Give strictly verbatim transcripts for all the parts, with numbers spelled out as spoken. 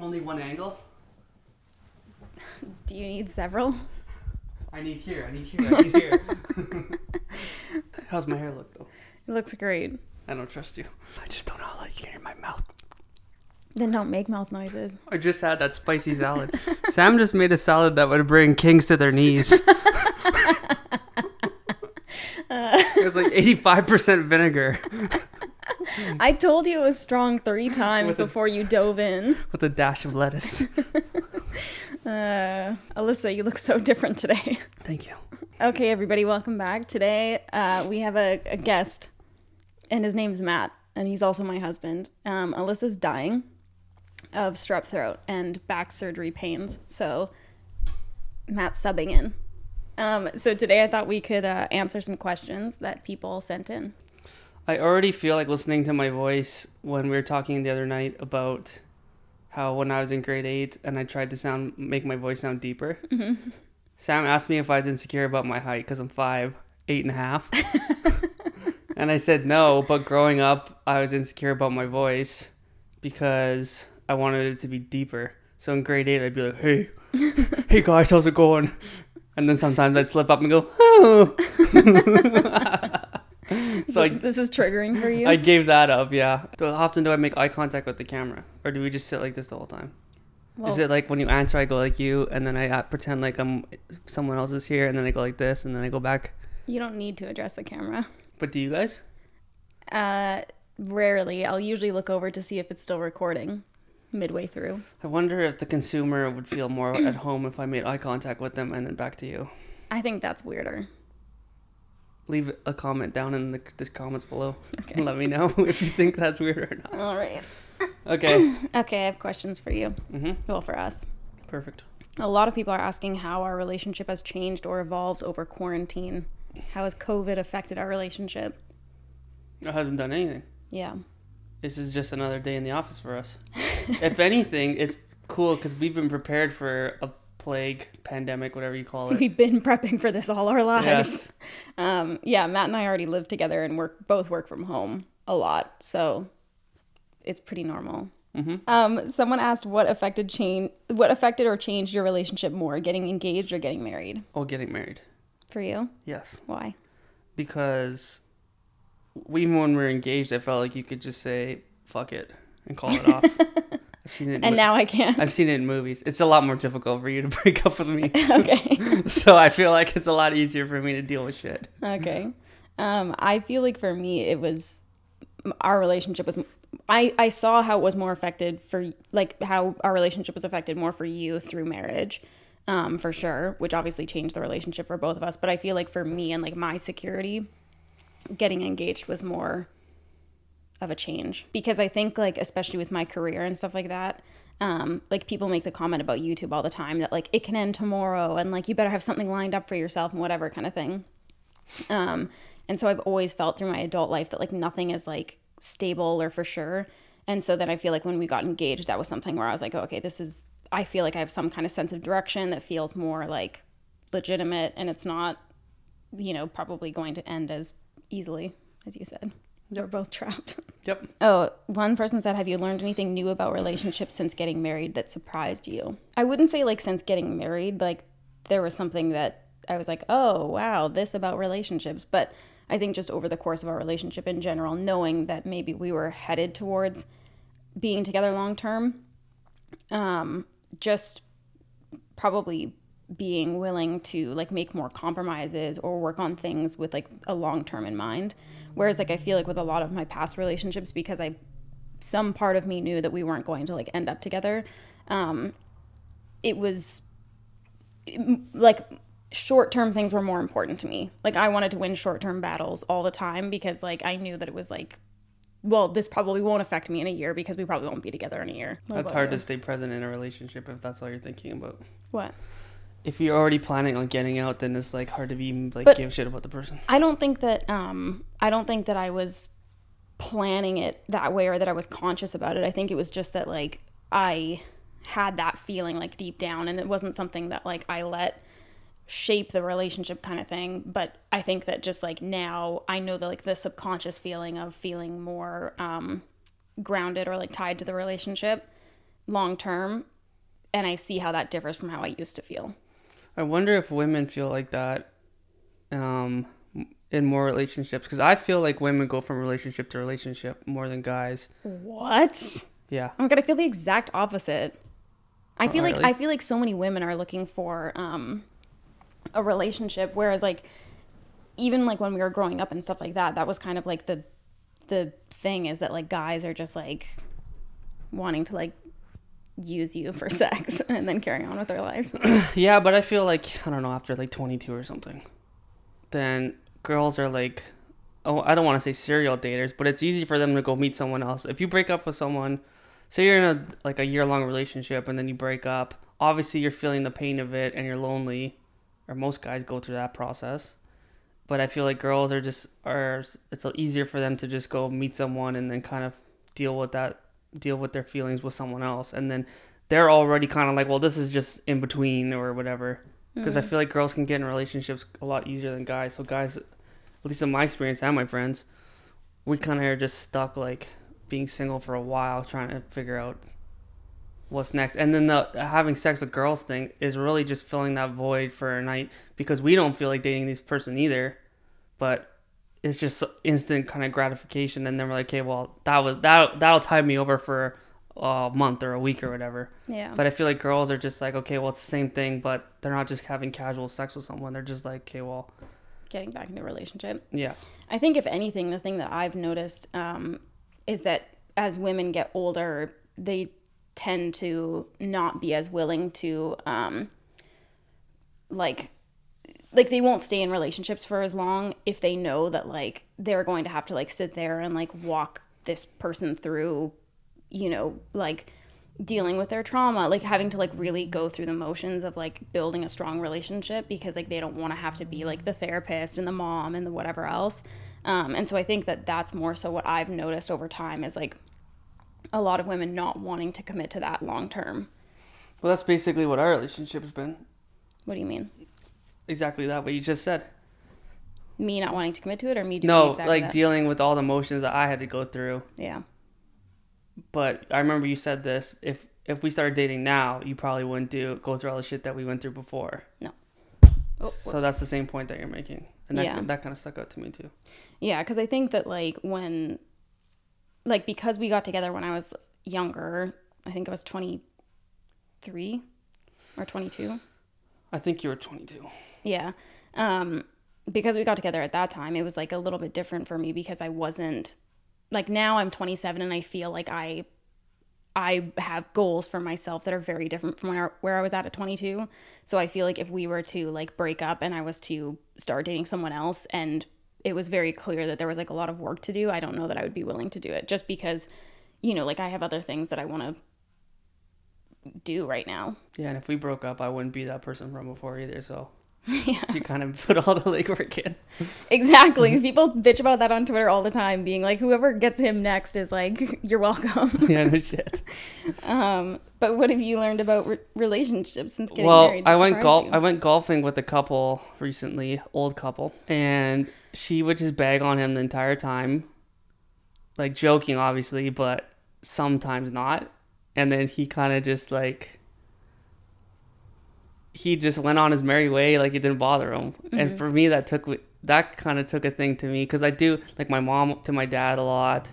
Only one angle? Do you need several? I need here, I need here, I need here. How's my hair look, though? It looks great. I don't trust you. I just don't know how like, you can hear my mouth. Then don't make mouth noises. I just had that spicy salad. Sam just made a salad that would bring kings to their knees. uh, it was like eighty-five percent vinegar. I told you it was strong three times with before a, you dove in. With a dash of lettuce. uh, Alyssa, you look so different today. Thank you. Okay, everybody, welcome back. Today uh, we have a, a guest, and his name's Matt, and he's also my husband. Um, Alyssa's dying of strep throat and back surgery pains, so Matt's subbing in. Um, so today I thought we could uh, answer some questions that people sent in. I already feel like listening to my voice when we were talking the other night about how when I was in grade eight and I tried to sound make my voice sound deeper. Mm-hmm. Sam asked me if I was insecure about my height because I'm five, eight and a half. And I said no, but growing up, I was insecure about my voice because I wanted it to be deeper. So in grade eight, I'd be like, hey, hey guys, how's it going? And then sometimes I'd slip up and go, oh. So I, this is triggering for you? I gave that up, yeah. How often do I make eye contact with the camera? Or do we just sit like this the whole time? Well, is it like when you answer, I go like you, and then I uh, pretend like I'm someone else is here, and then I go like this, and then I go back? You don't need to address the camera. But do you guys? Uh, rarely. I'll usually look over to see if it's still recording midway through. I wonder if the consumer would feel more at home if I made eye contact with them and then back to you. I think that's weirder. Leave a comment down in the, the comments below. Okay. And let me know if you think that's weird or not. All right. Okay. Okay, I have questions for you. Mm-hmm. Well, for us. Perfect. A lot of people are asking how our relationship has changed or evolved over quarantine. How has COVID affected our relationship? It hasn't done anything. Yeah. This is just another day in the office for us. If anything, it's cool because we've been prepared for a plague, pandemic, whatever you call it. We've been prepping for this all our lives. Yes. Um, yeah, Matt and I already live together and work both work from home a lot. So it's pretty normal. Mm-hmm. um, someone asked what affected, change, what affected or changed your relationship more, getting engaged or getting married? Oh, getting married. For you? Yes. Why? Because even when we were engaged, I felt like you could just say, fuck it, and call it off. I've seen it. And now I can't. I've seen it in movies. It's a lot more difficult for you to break up with me. Okay. So I feel like it's a lot easier for me to deal with shit. Okay. Um, I feel like for me, it was, our relationship was, I, I saw how it was more affected for, like how our relationship was affected more for you through marriage. Um, for sure, which obviously changed the relationship for both of us. But I feel like for me and like my security, getting engaged was more of a change because I think like, especially with my career and stuff like that, um, like people make the comment about YouTube all the time that like it can end tomorrow and like you better have something lined up for yourself and whatever kind of thing. Um, and so I've always felt through my adult life that like nothing is like stable or for sure. And so then I feel like when we got engaged, that was something where I was like, oh, okay, this is, I feel like I have some kind of sense of direction that feels more like legitimate and it's not, you know, probably going to end as easily as you said. Yep. We're both trapped. Yep. Oh, one person said, have you learned anything new about relationships since getting married that surprised you? I wouldn't say like since getting married, like there was something that I was like, oh, wow, this about relationships. But I think just over the course of our relationship in general, knowing that maybe we were headed towards being together long term, um, just probably being willing to like make more compromises or work on things with like a long term in mind. Whereas like I feel like with a lot of my past relationships, because I some part of me knew that we weren't going to like end up together, um, it was it, like short term things were more important to me. Like I wanted to win short term battles all the time because like I knew that it was like, well, this probably won't affect me in a year because we probably won't be together in a year. What that's hard you? to stay present in a relationship if that's all you're thinking about. What? If you're already planning on getting out, then it's like hard to be like but give shit about the person. I don't think that um I don't think that I was planning it that way or that I was conscious about it. I think it was just that like I had that feeling like deep down and it wasn't something that like I let shape the relationship kind of thing. But I think that just like now I know that like the subconscious feeling of feeling more um grounded or like tied to the relationship long term, and I see how that differs from how I used to feel. I wonder if women feel like that um, in more relationships, because I feel like women go from relationship to relationship more than guys. What? Yeah. Oh my God, I feel the exact opposite. I feel oh, like really? I feel like so many women are looking for um, a relationship, whereas like even like when we were growing up and stuff like that, that was kind of like the the thing is that like guys are just like wanting to like use you for sex and then carry on with their lives. Yeah, but I feel like, I don't know, after like twenty-two or something, then girls are like, oh, I don't want to say serial daters, but it's easy for them to go meet someone else. If you break up with someone, say you're in a like a year-long relationship and then you break up, obviously you're feeling the pain of it and you're lonely, or most guys go through that process. But I feel like girls are just are it's easier for them to just go meet someone and then kind of deal with that deal with their feelings with someone else, and then they're already kind of like, well, this is just in between or whatever, because mm. I feel like girls can get in relationships a lot easier than guys. So guys, at least in my experience and my friends, we kind of are just stuck like being single for a while, trying to figure out what's next. And then the having sex with girls thing is really just filling that void for a night, because we don't feel like dating this person either, but it's just instant kind of gratification. And then we're like, okay, well, that was that that'll tide me over for a month or a week or whatever. Yeah. But I feel like girls are just like, okay, well, it's the same thing, but they're not just having casual sex with someone. They're just like, okay, well, getting back into a relationship. Yeah. I think if anything, the thing that I've noticed um, is that as women get older, they tend to not be as willing to um, like. Like, they won't stay in relationships for as long if they know that, like, they're going to have to, like, sit there and, like, walk this person through, you know, like, dealing with their trauma. Like, having to, like, really go through the motions of, like, building a strong relationship, because, like, they don't want to have to be, like, the therapist and the mom and the whatever else. Um, and so I think that that's more so what I've noticed over time is, like, a lot of women not wanting to commit to that long term. Well, that's basically what our relationship's been. What do you mean? Exactly that, what you just said. Me not wanting to commit to it, or me doing no, exactly like that? Dealing with all the emotions that I had to go through. Yeah. But I remember you said this, if if we started dating now, you probably wouldn't do go through all the shit that we went through before. No. Oh, so that's the same point that you're making. And that, yeah. that kind of stuck out to me too. Yeah, because I think that like when, like because we got together when I was younger, I think I was twenty-three or twenty-two. I think you were twenty-two. Yeah. Um, because we got together at that time, it was like a little bit different for me, because I wasn't like, now I'm twenty-seven and I feel like I, I have goals for myself that are very different from where, where I was at at twenty-two. So I feel like if we were to like break up and I was to start dating someone else and it was very clear that there was like a lot of work to do, I don't know that I would be willing to do it, just because, you know, like I have other things that I want to do right now. Yeah. And if we broke up, I wouldn't be that person from before either. So yeah. You kind of put all the legwork in. Exactly. People bitch about that on Twitter all the time, being like, whoever gets him next is like, you're welcome. Yeah, no shit. um, but what have you learned about re relationships since getting well, married? Well, I went golf. I went golfing with a couple recently, old couple, and she would just bag on him the entire time, like joking, obviously, but sometimes not. And then he kind of just like, he just went on his merry way, like it didn't bother him. Mm-hmm. And for me, that took, that kind of took a thing to me, because I do like my mom to my dad a lot.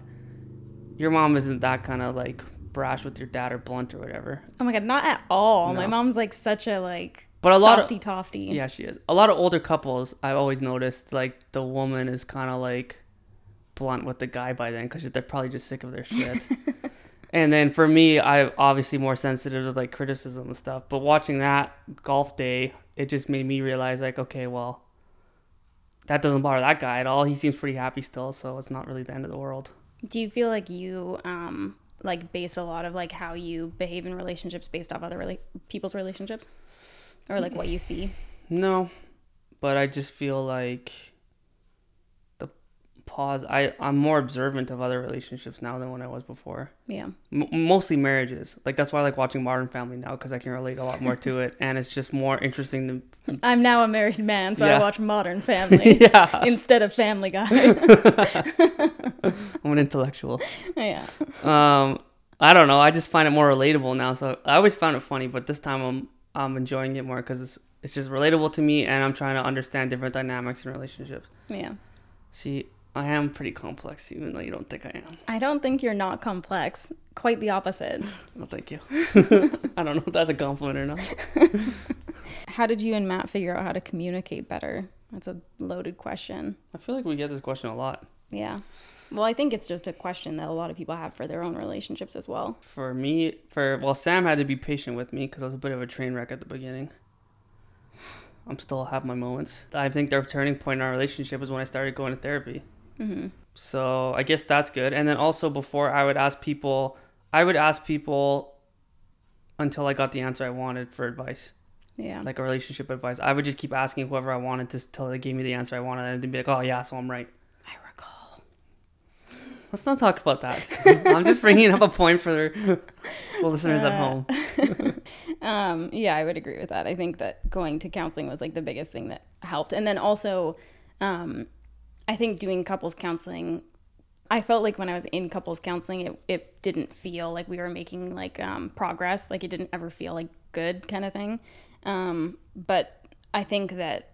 Your mom isn't that kind of like brash with your dad or blunt or whatever. Oh my God, not at all. No. My mom's like such a like but a lot softy tofty. Yeah, she is. A lot of older couples, I've always noticed, like the woman is kind of like blunt with the guy by then, because they're probably just sick of their shit. And then for me, I'm obviously more sensitive to like criticism and stuff. But watching that golf day, it just made me realize like, okay, well, that doesn't bother that guy at all. He seems pretty happy still, so it's not really the end of the world. Do you feel like you um, like base a lot of like how you behave in relationships based off other rela people's relationships, or like what you see? No, but I just feel like pause i i'm more observant of other relationships now than when I was before. Yeah. M mostly marriages, like that's why I like watching Modern Family now, because I can relate a lot more to it, and it's just more interesting than I'm now a married man, so yeah. I watch Modern Family. Yeah. Instead of Family Guy. I'm an intellectual. Yeah. um I don't know. I just find it more relatable now. So I always found it funny, but this time I'm I'm enjoying it more because it's it's just relatable to me, and I'm trying to understand different dynamics in relationships. Yeah. See, I am pretty complex, even though you don't think I am. I don't think you're not complex. Quite the opposite. No, thank you. I don't know if that's a compliment or not. How did you and Matt figure out how to communicate better? That's a loaded question. I feel like we get this question a lot. Yeah. Well, I think it's just a question that a lot of people have for their own relationships as well. For me, for well, Sam had to be patient with me because I was a bit of a train wreck at the beginning. I'm still have my moments. I think their turning point in our relationship was when I started going to therapy. Mm-hmm. So I guess that's good. And then also before I would ask people, I would ask people until I got the answer I wanted for advice. Yeah. Like a relationship advice. I would just keep asking whoever I wanted to until they gave me the answer I wanted. And they'd be like, oh yeah, so I'm right. I recall. Let's not talk about that. I'm just bringing up a point for the listeners uh, at home. um, yeah, I would agree with that. I think that going to counseling was like the biggest thing that helped. And then also, um, I think doing couples counseling, I felt like when I was in couples counseling, it, it didn't feel like we were making like um, progress. Like it didn't ever feel like good kind of thing. Um, but I think that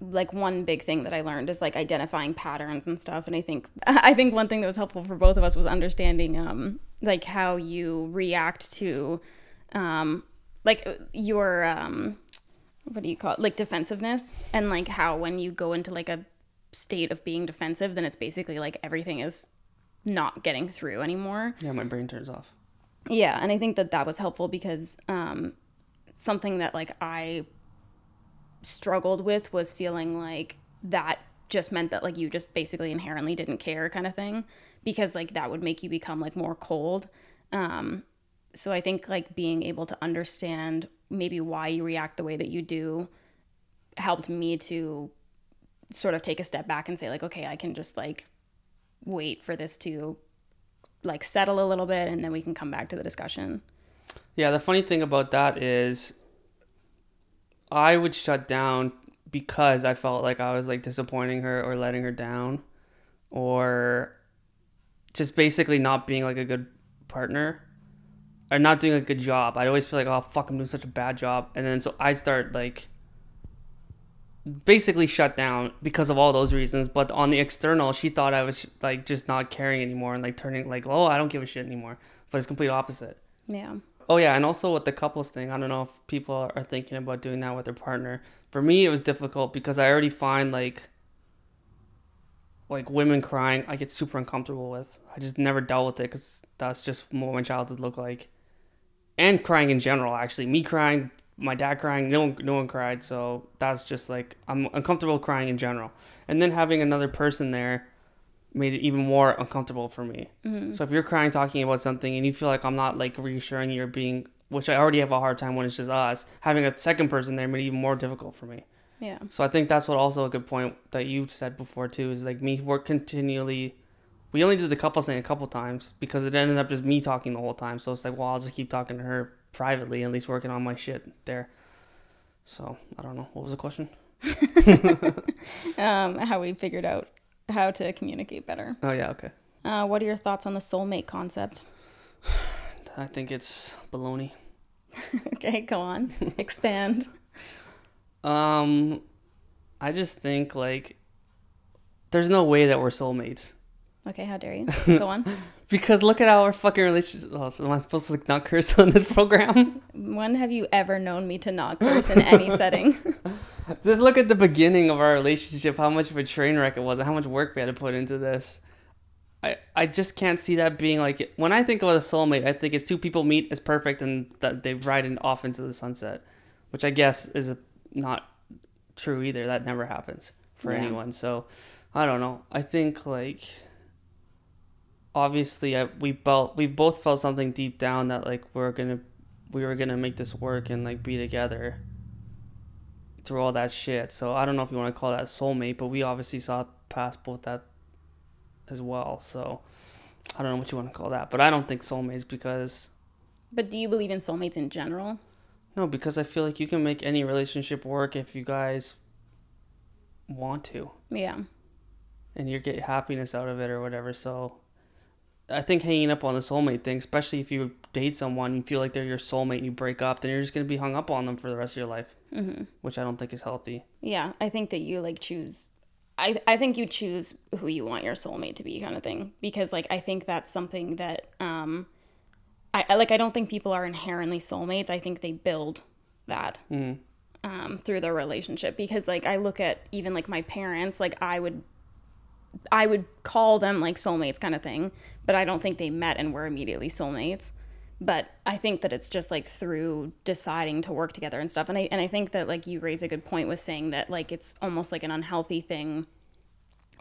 like one big thing that I learned is like identifying patterns and stuff. And I think, I think one thing that was helpful for both of us was understanding, um, like how you react to, um, like your, um, what do you call it? Like defensiveness, and like how, when you go into like a state of being defensive, then it's basically like everything is not getting through anymore. Yeah. My brain turns off. Yeah. And I think that that was helpful because, um, something that like I struggled with was feeling like that just meant that like you just basically inherently didn't care kind of thing, because like that would make you become like more cold. Um, so I think like being able to understand maybe why you react the way that you do helped me to sort of take a step back and say like, okay, I can just like wait for this to like settle a little bit and then we can come back to the discussion. Yeah, the funny thing about that is I would shut down because I felt like I was like disappointing her or letting her down or just basically not being like a good partner or not doing a good job. I'd always feel like, oh, fuck, I'm doing such a bad job. And then so I'd start like basically shut down because of all those reasons. But on the external, she thought I was like just not caring anymore and like turning like, oh, I don't give a shit anymore. But it's complete opposite. Yeah. Oh, yeah. And also with the couples thing, I don't know if people are thinking about doing that with their partner. For me, it was difficult because I already find like like women crying, I get super uncomfortable with. I just never dealt with it because that's just what my childhood looked like. And crying in general, actually. Me crying, my dad crying, no one, no one cried. So that's just like, I'm uncomfortable crying in general. And then having another person there made it even more uncomfortable for me. Mm-hmm. So if you're crying, talking about something, and you feel like I'm not like reassuring you or being, which I already have a hard time when it's just us, having a second person there made it even more difficult for me. Yeah. So I think that's what also a good point that you said before too, is like me work continually. We only did the couple thing a couple times because it ended up just me talking the whole time. So it's like, well, I'll just keep talking to her privately, at least working on my shit there. So I don't know. What was the question? um, how we figured out how to communicate better. Oh, yeah, okay. Uh, what are your thoughts on the soulmate concept? I think it's baloney. Okay, go on. Expand. Um, I just think, like, there's no way that we're soulmates. Okay, how dare you? Go on. Because look at our fucking relationship. Oh, so am I supposed to like, not curse on this program? When have you ever known me to not curse in any setting? Just look at the beginning of our relationship, how much of a train wreck it was, and how much work we had to put into this. I, I just can't see that being like... When I think of a soulmate, I think it's two people meet, it's perfect, and that they ride in off into the sunset, which I guess is not true either. That never happens for yeah. anyone. So, I don't know. I think like... Obviously, I, we felt we both felt something deep down that like we're gonna we were gonna make this work and like be together through all that shit. So I don't know if you want to call that soulmate, but we obviously saw past both that as well. So I don't know what you want to call that, but I don't think soulmates because. But do you believe in soulmates in general? No, because I feel like you can make any relationship work if you guys want to. Yeah. And you get happiness out of it or whatever. So. I think hanging up on the soulmate thing, especially if you date someone, you feel like they're your soulmate and you break up, then you're just going to be hung up on them for the rest of your life, mm-hmm. which I don't think is healthy. Yeah, I think that you like choose, I, I think you choose who you want your soulmate to be, kind of thing, because like I think that's something that um, I, I like I don't think people are inherently soulmates. I think they build that mm-hmm. um, through their relationship, because like I look at even like my parents, like I would I would call them like soulmates kind of thing, but I don't think they met and were immediately soulmates. But I think that it's just like through deciding to work together and stuff. And I, and I think that like you raise a good point with saying that like it's almost like an unhealthy thing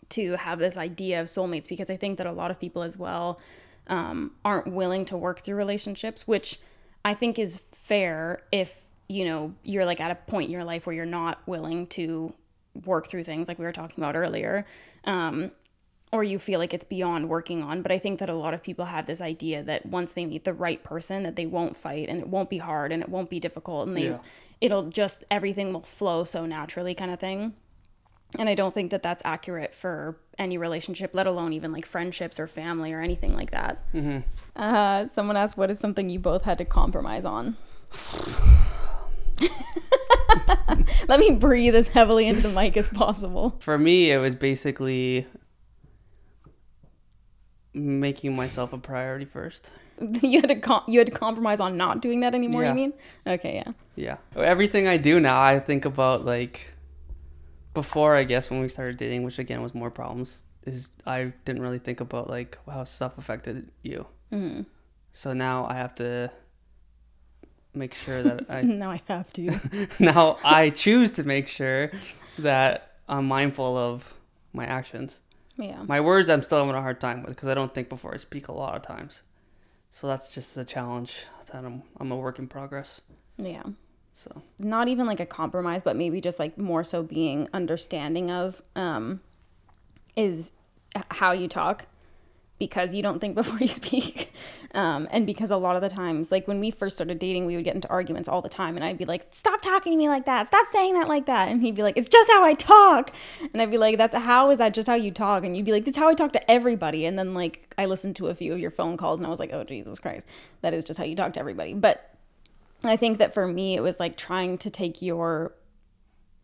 to have this idea of soulmates, because I think that a lot of people as well um, aren't willing to work through relationships, which I think is fair if, you know, you're like at a point in your life where you're not willing to work through things like we were talking about earlier, um, or you feel like it's beyond working on. But I think that a lot of people have this idea that once they meet the right person, that they won't fight and it won't be hard and it won't be difficult and they, yeah. it'll just, everything will flow so naturally kind of thing. And I don't think that that's accurate for any relationship, let alone even like friendships or family or anything like that. Mm-hmm. Uh, someone asked, what is something you both had to compromise on? Let me breathe as heavily into the mic as possible. For me, it was basically making myself a priority first. You had to com you had to compromise on not doing that anymore, yeah. you mean? Okay, yeah. Yeah. Everything I do now, I think about, like, before, I guess, when we started dating, which, again, was more problems, is I didn't really think about, like, how stuff affected you. Mm-hmm. So now I have to make sure that I now I have to now I choose to make sure that I'm mindful of my actions. Yeah, my words I'm still having a hard time with, because I don't think before I speak a lot of times, so that's just the challenge that I'm, I'm a work in progress. Yeah, so not even like a compromise, but maybe just like more so being understanding of um is how you talk, because you don't think before you speak. Um, and because a lot of the times, like when we first started dating, we would get into arguments all the time. And I'd be like, stop talking to me like that. Stop saying that like that. And he'd be like, it's just how I talk. And I'd be like, that's how is that just how you talk? And you'd be like, that's how I talk to everybody. And then like, I listened to a few of your phone calls and I was like, oh, Jesus Christ, that is just how you talk to everybody. But I think that for me, it was like trying to take your,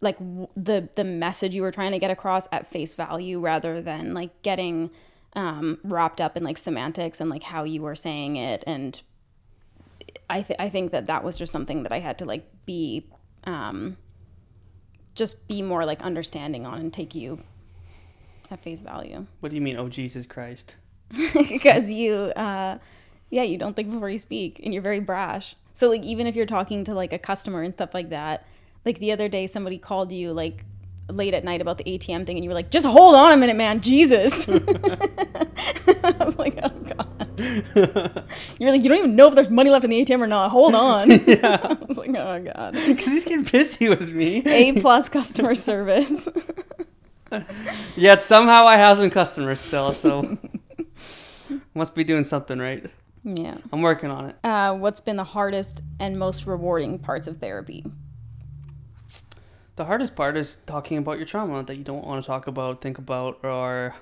like the, the message you were trying to get across at face value, rather than like getting um wrapped up in like semantics and like how you were saying it. And I, th I think that that was just something that I had to like be um just be more like understanding on and take you at face value. What do you mean, oh Jesus Christ? Because you uh yeah, you don't think before you speak and you're very brash. So like even if you're talking to like a customer and stuff like that, like the other day somebody called you like late at night about the A T M thing and you were like, just hold on a minute, man, Jesus. I was like, oh God. You're like, you don't even know if there's money left in the A T M or not, hold on. Yeah. I was like, oh God, because he's getting pissy with me. A plus customer service. Yet somehow I have some customers still, so must be doing something right. Yeah, I'm working on it. Uh what's been the hardest and most rewarding parts of therapy? The hardest part is talking about your trauma that you don't want to talk about, think about, or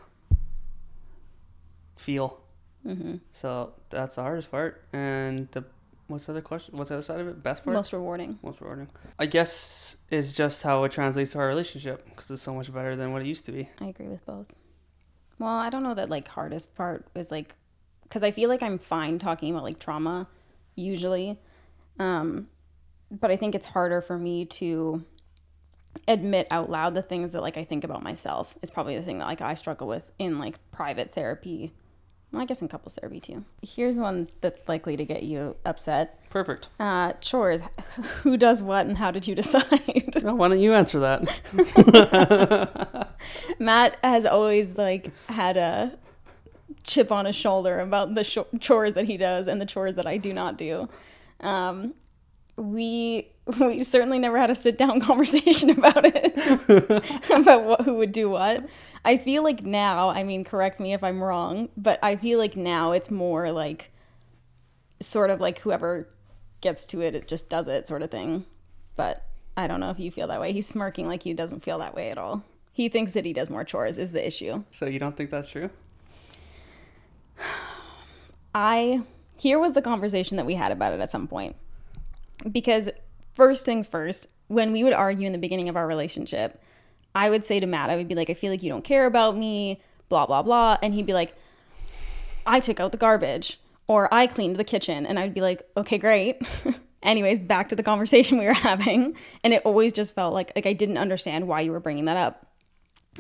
feel. Mm-hmm. So that's the hardest part. And the, what's the other question? What's the other side of it? Best part? Most rewarding. Most rewarding. I guess is just how it translates to our relationship, because it's so much better than what it used to be. I agree with both. Well, I don't know that like hardest part is like, because I feel like I'm fine talking about like trauma usually. Um, but I think it's harder for me to admit out loud the things that like I think about myself is probably the thing that like I struggle with in like private therapy. Well, I guess in couples therapy too. Here's one that's likely to get you upset. Perfect. Uh, chores. Who does what and how did you decide? Well, why don't you answer that? Matt has always like had a chip on his shoulder about the sh chores that he does and the chores that I do not do. Um, we we certainly never had a sit-down conversation about it, about what, who would do what. I feel like now, I mean, correct me if I'm wrong, but I feel like now it's more like sort of like whoever gets to it, it just does it sort of thing. But I don't know if you feel that way. He's smirking like he doesn't feel that way at all. He thinks that he does more chores is the issue. So you don't think that's true? I, here was the conversation that we had about it at some point. Because first things first, when we would argue in the beginning of our relationship, I would say to Matt, I would be like, I feel like you don't care about me, blah, blah, blah. And he'd be like, I took out the garbage or I cleaned the kitchen. And I'd be like, okay, great. Anyways, back to the conversation we were having. And it always just felt like, like I didn't understand why you were bringing that up.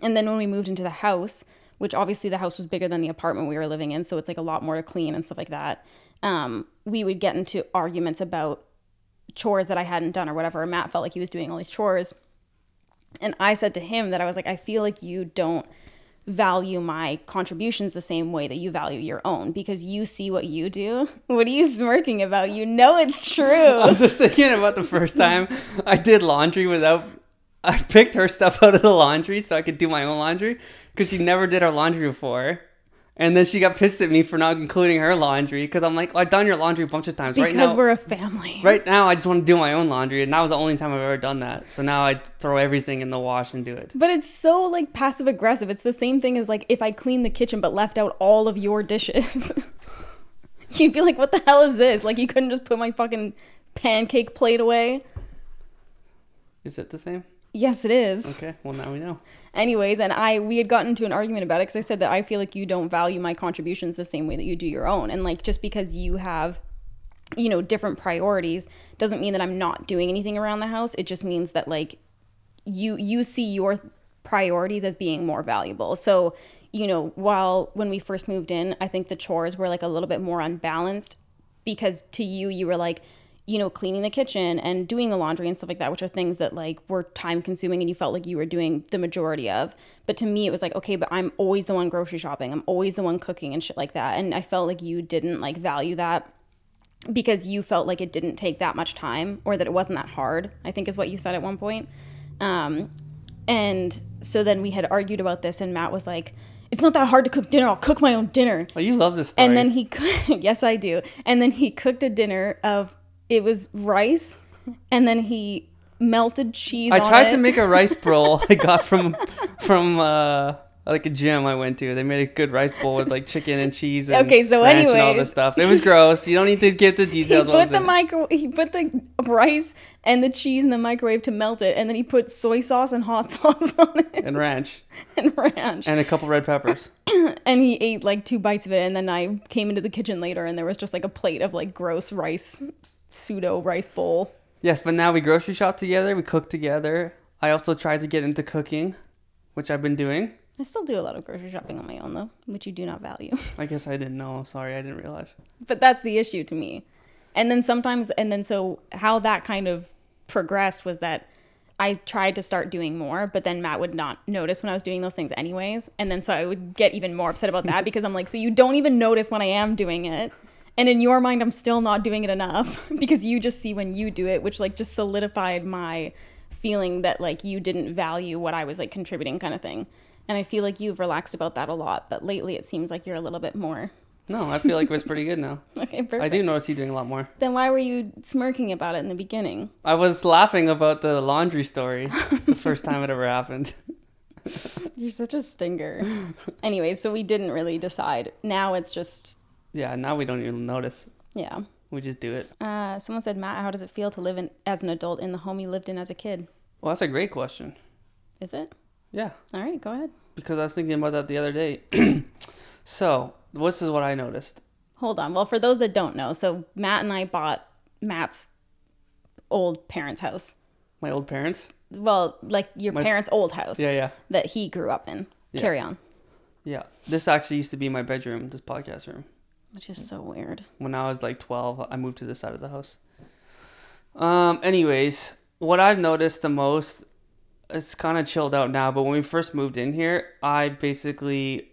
And then when we moved into the house, which obviously the house was bigger than the apartment we were living in, so it's like a lot more to clean and stuff like that. Um, we would get into arguments about chores that I hadn't done or whatever. Matt felt like he was doing all these chores. And I said to him that I was like, I feel like you don't value my contributions the same way that you value your own, because you see what you do. What are you smirking about? You know it's true. I'm just thinking about the first time I did laundry without... I picked her stuff out of the laundry so I could do my own laundry, because she never did her laundry before. And then she got pissed at me for not including her laundry, because I'm like, oh, I've done your laundry a bunch of times. Because right now, we're a family. Right now, I just want to do my own laundry, and that was the only time I've ever done that. So now I throw everything in the wash and do it. But it's so like passive-aggressive. It's the same thing as like if I cleaned the kitchen but left out all of your dishes. You'd be like, what the hell is this? Like, you couldn't just put my fucking pancake plate away? Is it the same? Yes, it is. Okay, well, now we know. Anyways, and I we had gotten into an argument about it, because I said that I feel like you don't value my contributions the same way that you do your own. And like, just because you have, you know, different priorities doesn't mean that I'm not doing anything around the house. It just means that like you you see your priorities as being more valuable. So, you know, while when we first moved in, I think the chores were like a little bit more unbalanced, because to you, you were like, you know, cleaning the kitchen and doing the laundry and stuff like that, which are things that like were time consuming and you felt like you were doing the majority of. But to me, it was like, okay, but I'm always the one grocery shopping. I'm always the one cooking and shit like that. And I felt like you didn't like value that, because you felt like it didn't take that much time, or that it wasn't that hard, I think is what you said at one point. Um, and so then we had argued about this, and Matt was like, it's not that hard to cook dinner. I'll cook my own dinner. Oh, you love this story. And then he, yes, I do. And then he cooked a dinner of, it was rice, and then he melted cheese on it. I tried to make a rice bowl I got from from uh, like a gym I went to. They made a good rice bowl with like chicken and cheese and okay, so ranch anyways, and all this stuff. It was gross. You don't need to get the details. He put the micro. He put the rice and the cheese in the microwave to melt it, and then he put soy sauce and hot sauce on it, and ranch, and ranch, and a couple red peppers. And he ate like two bites of it, and then I came into the kitchen later, and there was just like a plate of like gross rice. Pseudo rice bowl. Yes, but now we grocery shop together, we cook together. I also tried to get into cooking, which I've been doing. I still do a lot of grocery shopping on my own though, which you do not value. I guess I didn't know. I'm sorry, I didn't realize. But that's the issue to me. And then sometimes, and then so how that kind of progressed was that I tried to start doing more, but then Matt would not notice when I was doing those things anyways. And then so I would get even more upset about that, because I'm like, so you don't even notice when I am doing it. And in your mind, I'm still not doing it enough, because you just see when you do it, which like just solidified my feeling that like you didn't value what I was like contributing kind of thing. And I feel like you've relaxed about that a lot. But lately, it seems like you're a little bit more. No, I feel like it was pretty good now. Okay, perfect. I do notice you doing a lot more. Then why were you smirking about it in the beginning? I was laughing about the laundry story the first time it ever happened. You're such a stinger. Anyway, so we didn't really decide. Now it's just... Yeah, now we don't even notice. Yeah. We just do it. Uh, someone said, Matt, how does it feel to live in as an adult in the home you lived in as a kid? Well, that's a great question. Is it? Yeah. All right, go ahead. Because I was thinking about that the other day. So, this is what I noticed. Hold on. Well, for those that don't know, so Matt and I bought Matt's old parents' house. My old parents? Well, like your my... parents' old house. Yeah, yeah. That he grew up in. Yeah. Carry on. Yeah. This actually used to be my bedroom, this podcast room. Which is so weird. When I was like twelve, I moved to this side of the house. Um. Anyways, what I've noticed the most, it's kind of chilled out now, but when we first moved in here, I basically,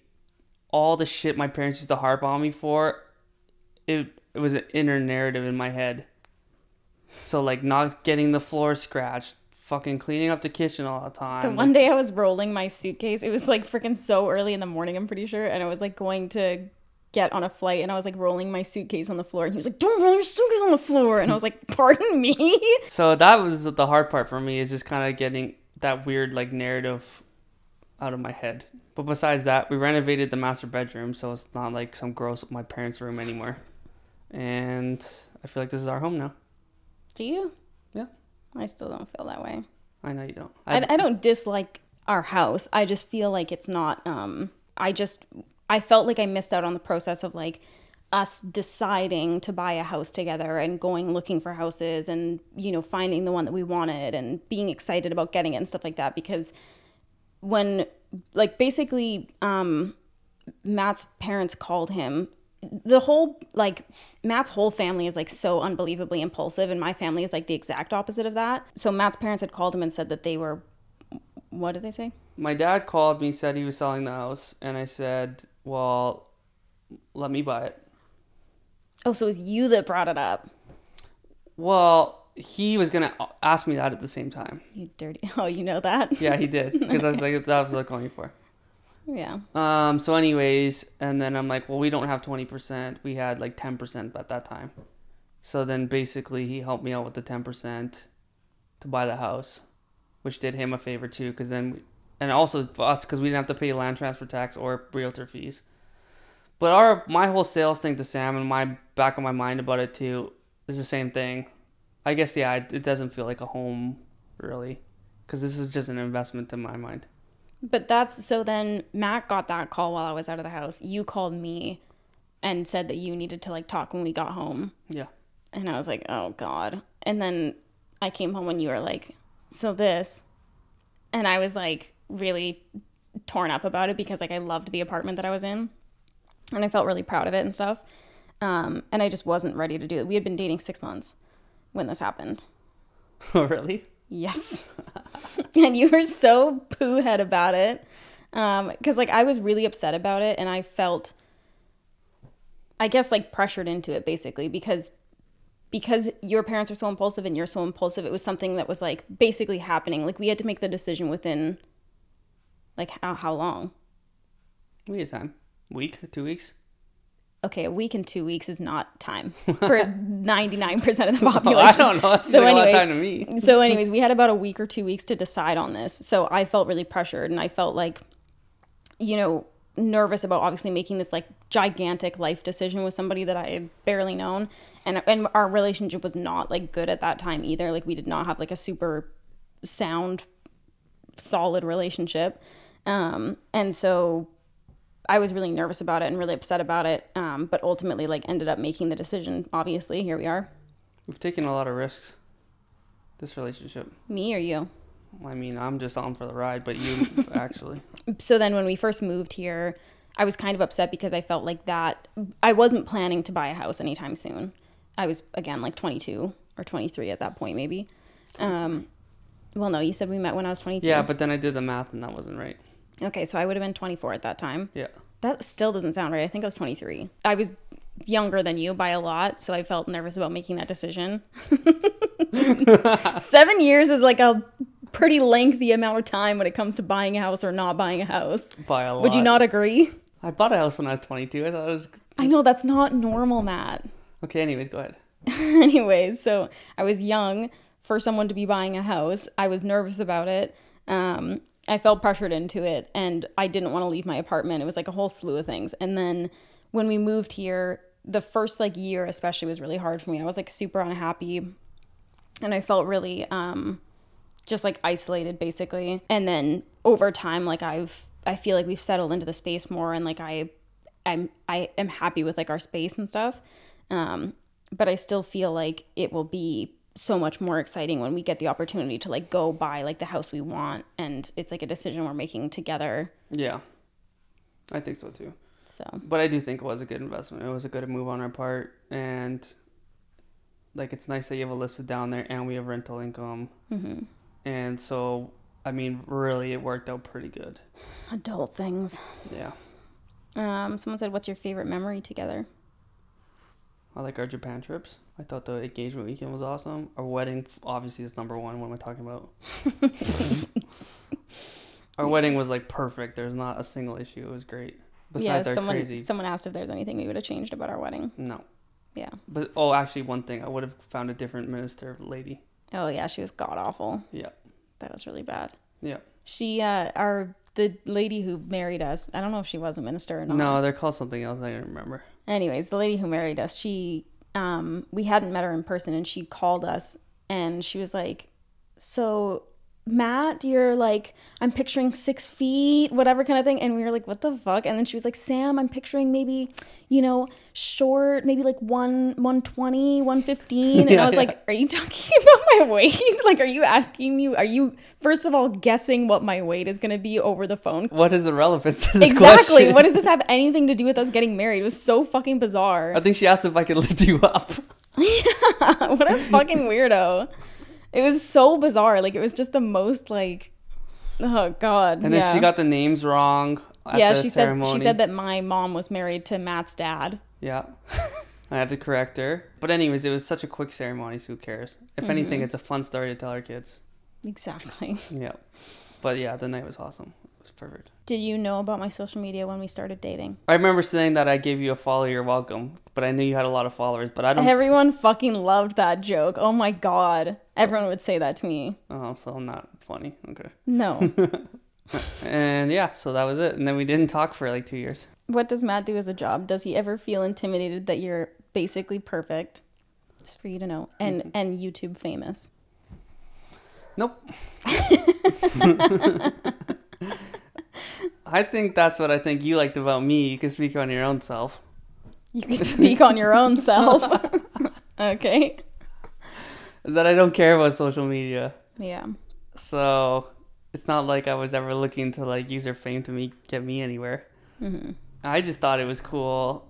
all the shit my parents used to harp on me for, it, it was an inner narrative in my head. So like not getting the floor scratched, fucking cleaning up the kitchen all the time. The one day I was rolling my suitcase, it was like freaking so early in the morning, I'm pretty sure, and I was like going to... get on a flight, and I was like rolling my suitcase on the floor, and he was like, don't roll your suitcase on the floor, and I was like, pardon me. So that was the hard part for me, is just kind of getting that weird like narrative out of my head. But besides that, we renovated the master bedroom, so it's not like some gross my parents' room anymore. And I feel like this is our home now. Do you? Yeah. I still don't feel that way. I know you don't. I, I, I don't dislike our house. I just feel like it's not, um, I just, I felt like I missed out on the process of like us deciding to buy a house together and going looking for houses and, you know, finding the one that we wanted and being excited about getting it and stuff like that. Because when, like, basically, um, Matt's parents called him. The whole, like, Matt's whole family is, like, so unbelievably impulsive, and my family is, like, the exact opposite of that. So Matt's parents had called him and said that they were, what did they say? My dad called me, said he was selling the house, and I said, well, let me buy it. Oh, so it was you that brought it up. Well, he was going to ask me that at the same time. You dirty, oh, you know that? Yeah, he did, because I was like, that was what I was calling you for. Yeah. Um. So anyways, and then I'm like, well, we don't have twenty percent. We had like ten percent at that time. So then basically he helped me out with the ten percent to buy the house, which did him a favor too. Cause then, we, and also for us, cause we didn't have to pay land transfer tax or realtor fees. But our, my whole sales thing to Sam and my back of my mind about it too is the same thing. I guess, yeah, it, it doesn't feel like a home really. Cause this is just an investment in my mind. But that's, so then Matt got that call while I was out of the house. You called me and said that you needed to like talk when we got home. Yeah. And I was like, oh God. And then I came home and you were like, so this, and I was like really torn up about it because like I loved the apartment that I was in and I felt really proud of it and stuff. Um, and I just wasn't ready to do it. We had been dating six months when this happened. Oh, really? Yes. And you were so poo-head about it. Um, because like I was really upset about it and I felt, I guess, like pressured into it basically because because your parents are so impulsive and you're so impulsive, it was something that was like basically happening. Like we had to make the decision within like how, how long? We had time. Week, two weeks. Okay, a week and two weeks is not time for ninety-nine percent of the population. Well, I don't know. That's so like anyway, a lot of time to me. So anyways, we had about a week or two weeks to decide on this. So I felt really pressured and I felt like, you know, nervous about obviously making this like gigantic life decision with somebody that I had barely known. And, and our relationship was not like good at that time either. Like we did not have like a super sound, solid relationship. Um, and so... I was really nervous about it and really upset about it, um, but ultimately like ended up making the decision. Obviously, here we are. We've taken a lot of risks, this relationship. Me or you? I mean, I'm just on for the ride, but you actually. So then when we first moved here, I was kind of upset because I felt like that I wasn't planning to buy a house anytime soon. I was, again, like twenty-two or twenty-three at that point, maybe. Um, well, no, you said we met when I was twenty-two. Yeah, but then I did the math and that wasn't right. Okay, so I would have been twenty-four at that time. Yeah. That still doesn't sound right. I think I was twenty-three. I was younger than you by a lot, so I felt nervous about making that decision. Seven years is like a pretty lengthy amount of time when it comes to buying a house or not buying a house. By a lot. Would you not agree? I bought a house when I was twenty-two. I thought it was... I know, that's not normal, Matt. Okay, anyways, go ahead. Anyways, so I was young for someone to be buying a house. I was nervous about it. Um... I felt pressured into it and I didn't want to leave my apartment. It was like a whole slew of things. And then when we moved here, the first like year especially was really hard for me. I was like super unhappy and I felt really um, just like isolated basically. And then over time, like I've, I feel like we've settled into the space more and like I, I'm, I am happy with like our space and stuff. Um, but I still feel like it will be so much more exciting when we get the opportunity to like go buy like the house we want and it's like a decision we're making together. Yeah, I think so too. So, but I do think it was a good investment. It was a good move on our part and like it's nice that you have Alyssa down there and we have rental income. Mm-hmm. And so, I mean, really it worked out pretty good. Adult things. Yeah. Um, someone said, what's your favorite memory together? I like our Japan trips. I thought the engagement weekend was awesome. Our wedding, obviously, is number one. What am I talking about? Our yeah. wedding was, like, perfect. There's not a single issue. It was great. Besides yeah, someone, our crazy... Someone asked if there's anything we would have changed about our wedding. No. Yeah. But, oh, actually, one thing. I would have found a different minister lady. Oh, yeah. She was god-awful. Yeah. That was really bad. Yeah. She, uh, our... the lady who married us, I don't know if she was a minister or not. No, they're called something else. I don't remember. Anyways, the lady who married us, she, um, we hadn't met her in person, and she called us, and she was like, so Matt, you're like, I'm picturing six feet, whatever kind of thing. And we were like, what the fuck? And then she was like, Sam, I'm picturing maybe, you know, short, maybe like one, 120, one fifteen. And yeah, I was yeah. like, are you talking about my weight? Like, are you asking me, are you, first of all, guessing what my weight is going to be over the phone? What is the relevance to this exactly. question? Exactly. What does this have anything to do with us getting married? It was so fucking bizarre. I think she asked if I could lift you up. Yeah. What a fucking weirdo. It was so bizarre. Like, it was just the most, like, oh, God. And then yeah. she got the names wrong at yeah, the she ceremony. Said, she said that my mom was married to Matt's dad. Yeah. I had to correct her. But anyways, it was such a quick ceremony, so who cares? If mm-hmm. anything, it's a fun story to tell our kids. Exactly. Yeah. But, yeah, the night was awesome. It was perfect. Did you know about my social media when we started dating? I remember saying that I gave you a follow, you're welcome. But I knew you had a lot of followers. But I don't. Everyone fucking loved that joke. Oh, my God. Everyone would say that to me. Oh, so I'm not funny. Okay. No. And yeah, so that was it. And then we didn't talk for like two years. What does Matt do as a job? Does he ever feel intimidated that you're basically perfect? Just for you to know. And mm-hmm. and YouTube famous. Nope. I think that's what I think you liked about me. You can speak on your own self. You can speak on your own self. Okay. Is that I don't care about social media. Yeah. So it's not like I was ever looking to like use her fame to me get me anywhere. Mm-hmm. I just thought it was cool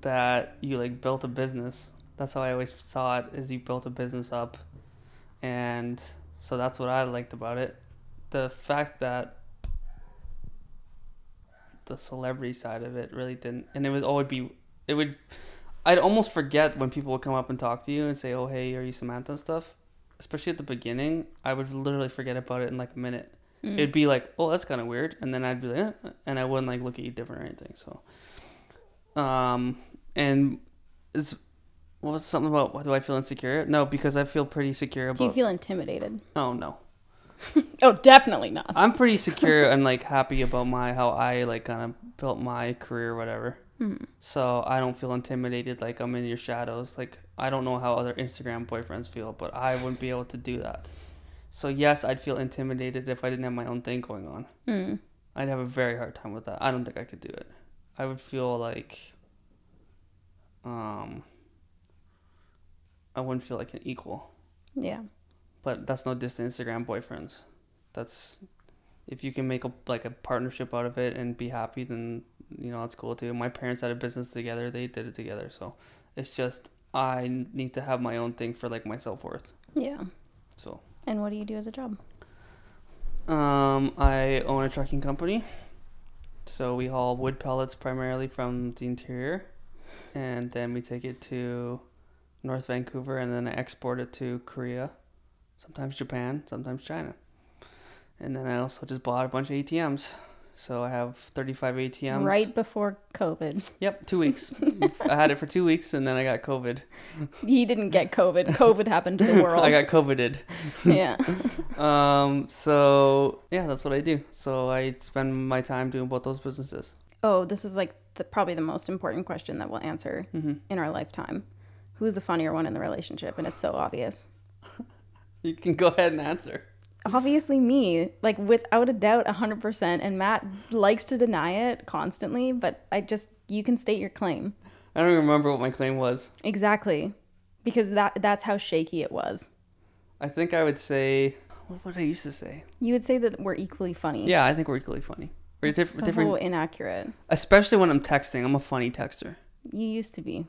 that you like built a business. That's how I always saw it, is you built a business up. And so that's what I liked about it. The fact that the celebrity side of it really didn't, and it was always be, it would, I'd almost forget when people would come up and talk to you and say, oh, hey, are you Samantha and stuff? Especially at the beginning, I would literally forget about it in like a minute. Mm. It'd be like, oh, that's kind of weird. And then I'd be like, eh, and I wouldn't like look at you different or anything. So, um, and it's, what was something about, what, do I feel insecure? No, because I feel pretty secure about. Do you feel intimidated? Oh, no. Oh, definitely not. I'm pretty secure and like happy about my, how I like kind of built my career or whatever. Mm-hmm. So I don't feel intimidated like I'm in your shadows. Like, I don't know how other Instagram boyfriends feel, but I wouldn't be able to do that. So yes, I'd feel intimidated if I didn't have my own thing going on. Mm. I'd have a very hard time with that. I don't think I could do it. I would feel like um I wouldn't feel like an equal. Yeah. But that's no diss to Instagram boyfriends. That's, if you can make a like a partnership out of it and be happy, then you know, that's cool too. My parents had a business together. They did it together. So it's just, I need to have my own thing for like my self-worth. Yeah. So. And what do you do as a job? Um, I own a trucking company. So we haul wood pellets primarily from the interior. And then we take it to North Vancouver, and then I export it to Korea. Sometimes Japan, sometimes China. And then I also just bought a bunch of A T Ms. So I have thirty-five A T Ms. Right before COVID. Yep, two weeks. I had it for two weeks and then I got COVID. He didn't get COVID. COVID happened to the world. I got COVIDed. Yeah. um. So yeah, that's what I do. So I spend my time doing both those businesses. Oh, this is like the, probably the most important question that we'll answer mm-hmm. in our lifetime. Who's the funnier one in the relationship? And it's so obvious. You can go ahead and answer. Obviously me, like without a doubt, one hundred percent. And Matt likes to deny it constantly, but I just, you can state your claim. I don't even remember what my claim was. Exactly. Because that that's how shaky it was. I think I would say, what would I used to say? You would say that we're equally funny. Yeah, I think we're equally funny. We're diff so different. So inaccurate. Especially when I'm texting. I'm a funny texter. You used to be.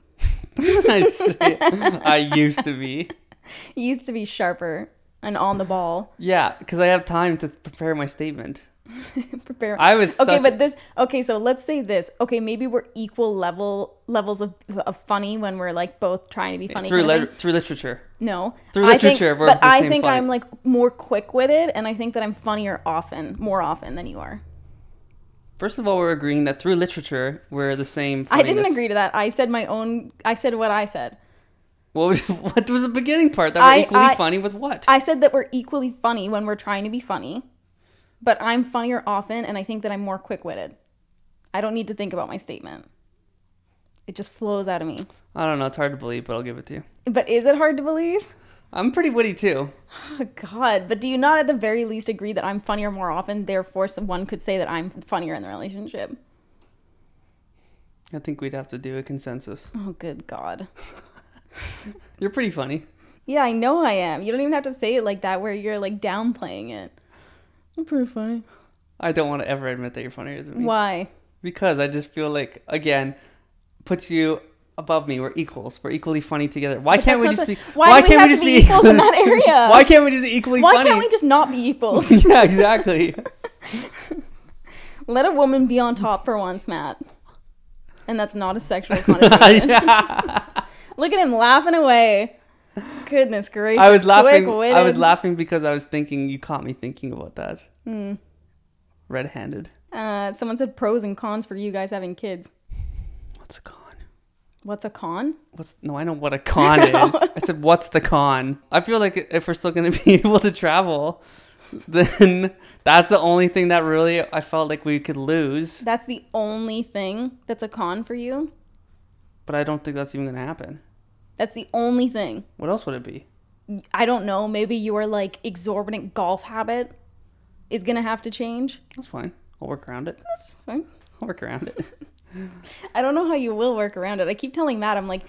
I, say, I used to be. You used to be sharper and on the ball. Yeah, because I have time to prepare my statement. Prepare. I was okay, such... but this. Okay, so let's say this. Okay, maybe we're equal level levels of of funny when we're like both trying to be funny. Through kind of through literature. No, through I literature. Think, we're but the I same think funny. I'm like more quick witted, and I think that I'm funnier often, more often than you are. First of all, we're agreeing that through literature we're the same. Funniness. I didn't agree to that. I said my own. I said what I said. What, would, what was the beginning part? That we're I, equally I, funny with what? I said that we're equally funny when we're trying to be funny. but I'm funnier often, and I think that I'm more quick-witted. I don't need to think about my statement. It just flows out of me. I don't know. It's hard to believe, but I'll give it to you. But is it hard to believe? I'm pretty witty, too. Oh, God. But do you not at the very least agree that I'm funnier more often, therefore someone could say that I'm funnier in the relationship? I think we'd have to do a consensus. Oh, good God. You're pretty funny. Yeah, I know I am. You don't even have to say it like that where you're, like, downplaying it. I'm pretty funny. I don't want to ever admit that you're funnier than me. Why? Because I just feel like, again, puts you above me. We're equals. We're equally funny together. Why but can't we just be? Why, why can't we, we just be equals in that area? Why can't we just be equally why funny? Why can't we just not be equals? Yeah, exactly. Let a woman be on top for once, Matt. And that's not a sexual connotation. Look at him laughing away. Goodness gracious! I was laughing. I was laughing because I was thinking. You caught me thinking about that. Mm. Red-handed. Uh, someone said pros and cons for you guys having kids. What's a con? What's a con? What's no? I know what a con is. I said, what's the con? I feel like if we're still going to be able to travel, then that's the only thing that really I felt like we could lose. That's the only thing that's a con for you. But I don't think that's even going to happen. That's the only thing. What else would it be? I don't know. Maybe your like exorbitant golf habit is going to have to change. That's fine. I'll work around it. That's fine. I'll work around it. I don't know how you will work around it. I keep telling Matt, I'm like,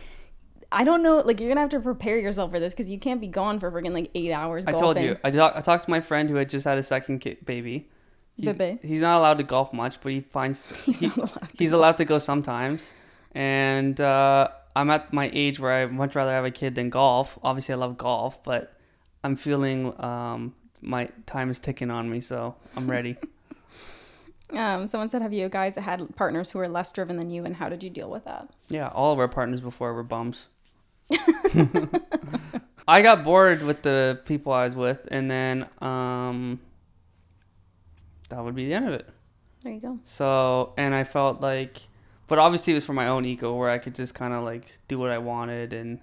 I don't know. Like, you're going to have to prepare yourself for this because you can't be gone for friggin' like eight hours golfing. I told you. I, talk, I talked to my friend who had just had a second kid, baby. He's, baby. He's not allowed to golf much, but he finds he's, he, not allowed, he's to allowed to go sometimes. And uh, I'm at my age where I much rather have a kid than golf. Obviously, I love golf, but I'm feeling um, my time is ticking on me, so I'm ready. Um, someone said, have you guys had partners who are less driven than you, and how did you deal with that? Yeah, all of our partners before were bums. I got bored with the people I was with, and then um, that would be the end of it. There you go. So, and I felt like, but obviously it was for my own ego where I could just kind of like do what I wanted, and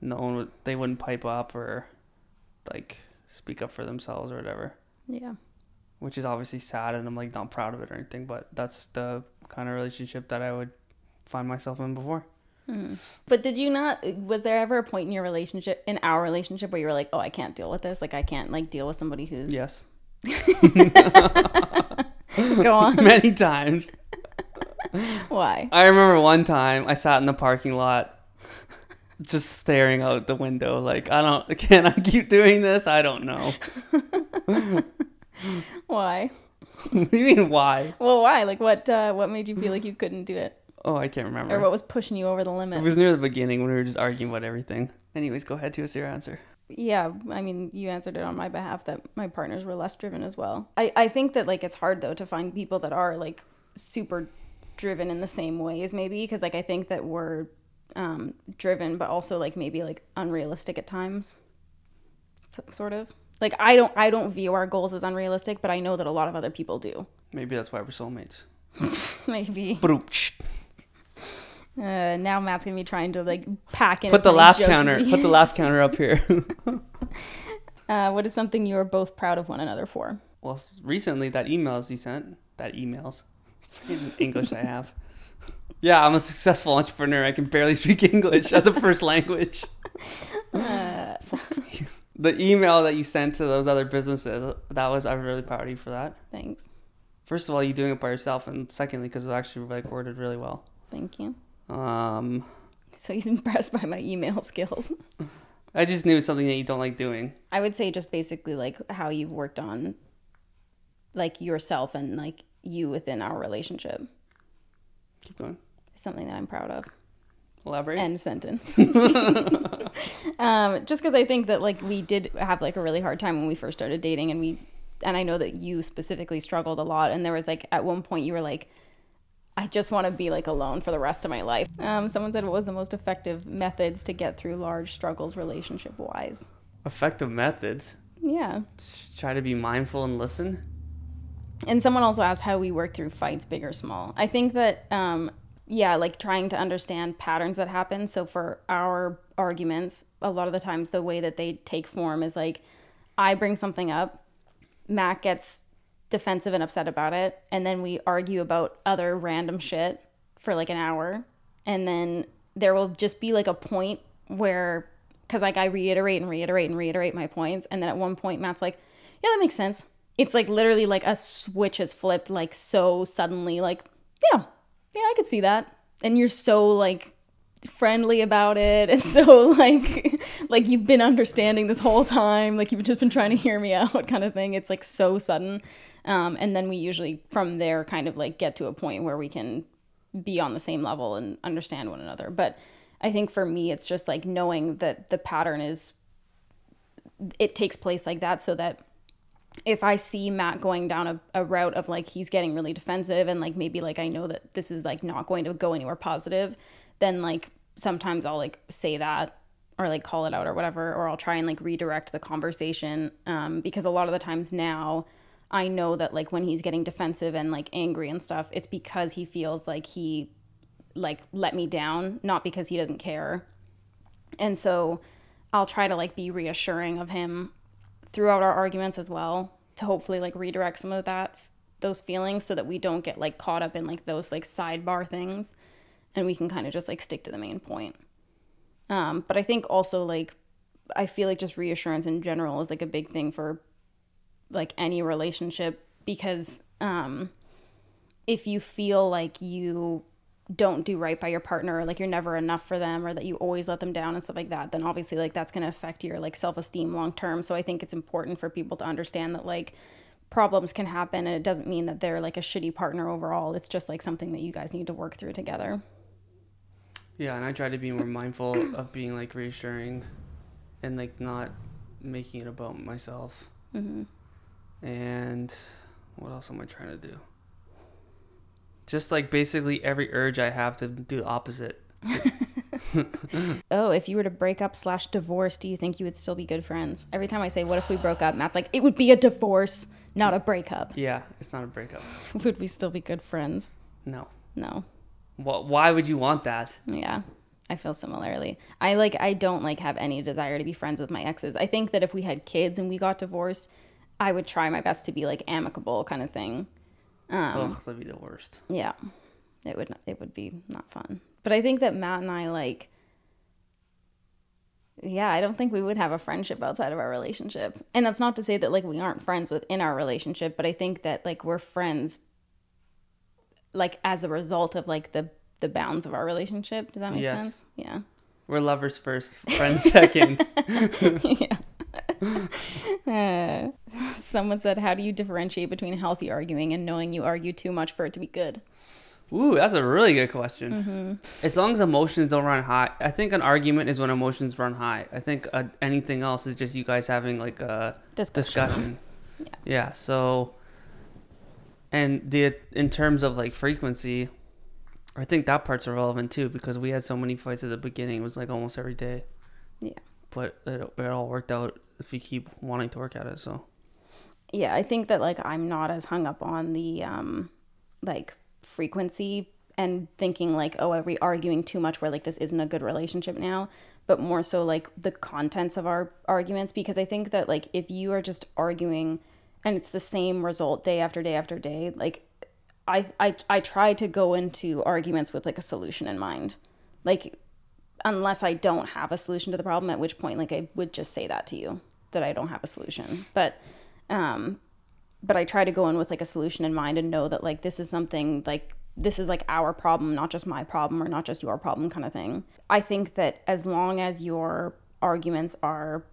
no one would, they wouldn't pipe up or like speak up for themselves or whatever. Yeah. Which is obviously sad, and I'm like not proud of it or anything, but that's the kind of relationship that I would find myself in before. Hmm. But did you not, was there ever a point in your relationship, in our relationship, where you were like, oh, I can't deal with this. Like I can't like deal with somebody who's. Yes. Go on. Many times. Why? I remember one time I sat in the parking lot just staring out the window. Like, I don't, can I keep doing this? I don't know. Why? What do you mean why? Well, why? Like what uh, what made you feel like you couldn't do it? Oh, I can't remember. Or what was pushing you over the limit? It was near the beginning when we were just arguing about everything. Anyways, go ahead to us your answer. Yeah, I mean, you answered it on my behalf that my partners were less driven as well. I, I think that like it's hard though to find people that are like super driven in the same ways maybe, because like I think that we're um, driven but also like maybe like unrealistic at times, so, sort of. Like, I don't I don't view our goals as unrealistic, but I know that a lot of other people do. Maybe that's why we're soulmates. Maybe. Uh, now Matt's going to be trying to, like, pack in. Put the laugh counter. Put the laugh counter up here. uh, what is something you are both proud of one another for? Well, recently, that emails you sent. That emails. English I have. Yeah, I'm a successful entrepreneur. I can barely speak English as a first language. uh, Fuck me. The email that you sent to those other businesses, that was, I'm really proud of you for that. Thanks. First of all, you doing it by yourself. And secondly, because it was actually like worded really well. Thank you. Um, so he's impressed by my email skills. I just knew something that you don't like doing. I would say just basically like how you've worked on like yourself and like you within our relationship. Keep going. Something that I'm proud of. Elaborate. End sentence. um, just because I think that like we did have like a really hard time when we first started dating, and we, and I know that you specifically struggled a lot, and there was like at one point you were like, I just want to be like alone for the rest of my life. Um, someone said, what was the most effective methods to get through large struggles relationship wise? Effective methods? Yeah. Just try to be mindful and listen. And someone also asked how we work through fights, big or small. I think that um, yeah, like trying to understand patterns that happen. So for our arguments, a lot of the times the way that they take form is like I bring something up, Matt gets defensive and upset about it, and then we argue about other random shit for like an hour, and then there will just be like a point where, because like I reiterate and reiterate and reiterate my points, and then at one point Matt's like, yeah, that makes sense. It's like literally like a switch has flipped like so suddenly, like, yeah, yeah, I could see that. And you're so like friendly about it, and so like like you've been understanding this whole time, like you've just been trying to hear me out kind of thing. It's like so sudden. Um, and then we usually from there kind of like get to a point where we can be on the same level and understand one another. But I think for me, it's just like knowing that the pattern is, it takes place like that, so that if I see Matt going down a, a route of like, he's getting really defensive and like, maybe like, I know that this is like not going to go anywhere positive, then like sometimes I'll like say that or like call it out or whatever, or I'll try and like redirect the conversation. Um, because a lot of the times now, I know that like when he's getting defensive and like angry and stuff, it's because he feels like he like let me down, not because he doesn't care. And so I'll try to like be reassuring of him throughout our arguments as well, to hopefully like redirect some of that, those feelings, so that we don't get like caught up in like those like sidebar things, and we can kind of just like stick to the main point. Um, but I think also like, I feel like just reassurance in general is like a big thing for like any relationship, because um if you feel like you don't do right by your partner, or like you're never enough for them, or that you always let them down and stuff like that, then obviously like that's going to affect your like self-esteem long term. So I think it's important for people to understand that like problems can happen, and it doesn't mean that they're like a shitty partner overall. It's just like something that you guys need to work through together. Yeah, and I try to be more mindful of being like reassuring and like not making it about myself. Mm-hmm. And what else am I trying to do? Just like basically every urge I have to do the opposite. Oh, if you were to break up slash divorce, do you think you would still be good friends? Every time I say, what if we broke up? Matt's like, it would be a divorce, not a breakup. Yeah, it's not a breakup. Would we still be good friends? No. No. Well, why would you want that? Yeah, I feel similarly. I like, I don't like have any desire to be friends with my exes. I think that if we had kids and we got divorced, I would try my best to be like amicable kind of thing. Um, Ugh, that'd be the worst. Yeah, it would, it would be not fun. But I think that Matt and I like, yeah, I don't think we would have a friendship outside of our relationship. And that's not to say that like we aren't friends within our relationship, but I think that like we're friends like as a result of like the, the bounds of our relationship. Does that make yes. sense? Yeah. We're lovers first, friends second. Yeah. uh, someone said, how do you differentiate between healthy arguing and knowing you argue too much for it to be good? Ooh, that's a really good question. Mm-hmm. As long as emotions don't run high. I think an argument is when emotions run high. I think uh, anything else is just you guys having like a discussion, discussion. Yeah. Yeah, so and the in terms of like frequency, I think that part's irrelevant too, because we had so many fights at the beginning. It was like almost every day. Yeah. But it, it all worked out if you keep wanting to work at it. So yeah, I think that like I'm not as hung up on the um like frequency and thinking like, oh, are we arguing too much where like this isn't a good relationship now, but more so like the contents of our arguments. Because I think that like if you are just arguing and it's the same result day after day after day, like I I, I try to go into arguments with like a solution in mind, like unless I don't have a solution to the problem, at which point like I would just say that to you, that I don't have a solution. But um but I try to go in with like a solution in mind and know that like this is something like this is like our problem, not just my problem or not just your problem kind of thing. I think that as long as your arguments are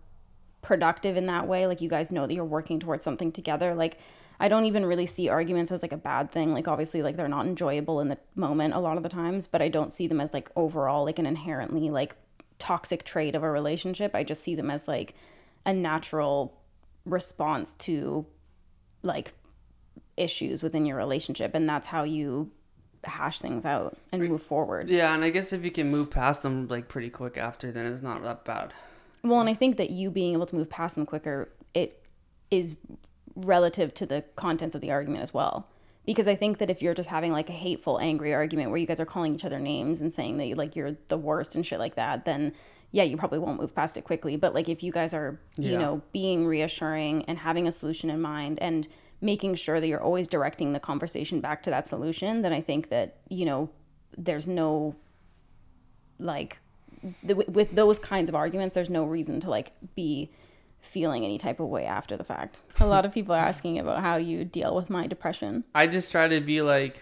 productive in that way, like you guys know that you're working towards something together, like I don't even really see arguments as like a bad thing. Like obviously like they're not enjoyable in the moment a lot of the times, but I don't see them as like overall like an inherently like toxic trait of a relationship. I just see them as like a natural response to like issues within your relationship, and that's how you hash things out and move forward. Yeah, and I guess if you can move past them like pretty quick after, then it's not that bad. Well, and I think that you being able to move past them quicker, it is relative to the contents of the argument as well. Because I think that if you're just having like a hateful, angry argument where you guys are calling each other names and saying that like you're the worst and shit like that, then yeah, you probably won't move past it quickly. But like if you guys are, you yeah. know, being reassuring and having a solution in mind and making sure that you're always directing the conversation back to that solution, then I think that, you know, there's no, like, the, with those kinds of arguments, there's no reason to, like, be feeling any type of way after the fact. A lot of people are asking about how you deal with my depression. I just try to be like,